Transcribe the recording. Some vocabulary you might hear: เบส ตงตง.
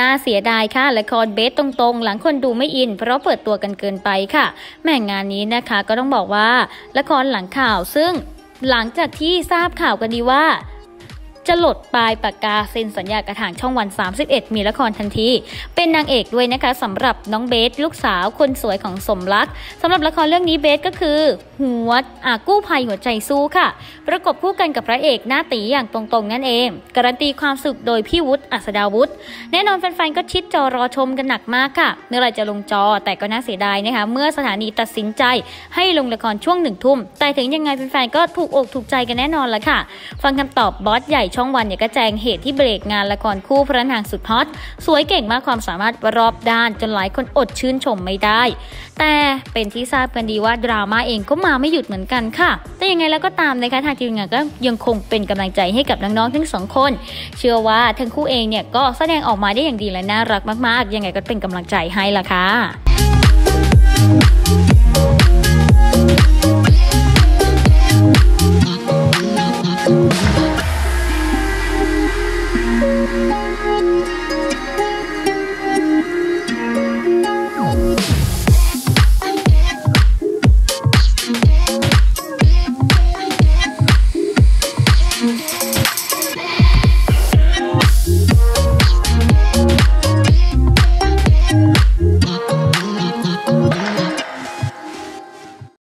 น่าเสียดายค่ะละครเบสตรงๆหลังคนดูไม่อินเพราะเปิดตัวกันเกินไปค่ะแม่งานนี้นะคะก็ต้องบอกว่าละครหลังข่าวซึ่งหลังจากที่ทราบข่าวกันดีว่าจะหลดปลายปากกาเซ็นสัญญากระถางช่องวัน31มีละครทันทีเป็นนางเอกด้วยนะคะสำหรับน้องเบสลูกสาวคนสวยของสมรักสำหรับละครเรื่องนี้เบสก็คือกู้ภัยหัวใจสู้ค่ะประกบคู่กันกับพระเอกหน้าตีอย่างตรงๆนั่นเองการันตีความสุขโดยพี่วุฒิอัศดาวุฒิแน่นอนแฟนๆก็ชิดจอรอชมกันหนักมากค่ะเมื่อไรจะลงจอแต่ก็น่าเสียดายนะคะเมื่อสถานีตัดสินใจให้ลงละครช่วง19:00 นแต่ถึงยังไงแฟนๆก็ถูกอกถูกใจกันแน่นอนละค่ะฟังคำตอบบอสใหญ่ช่องวันเนี่ยก็แจ้งเหตุที่เบรกงานละครคู่พระนางสุดฮอตสวยเก่งมากความสามารถรอบด้านจนหลายคนอดชื่นชมไม่ได้แต่เป็นที่ทราบกันดีว่าดราม่าเองก็มาไม่หยุดเหมือนกันค่ะแต่ยังไงแล้วก็ตามนะคะทางทีมงานก็ยังคงเป็นกำลังใจให้กับน้องๆทั้งสองคนเชื่อว่าทั้งคู่เองเนี่ยก็แสดงออกมาได้อย่างดีและน่ารักมากๆยังไงก็เป็นกำลังใจให้ล่ะค่ะ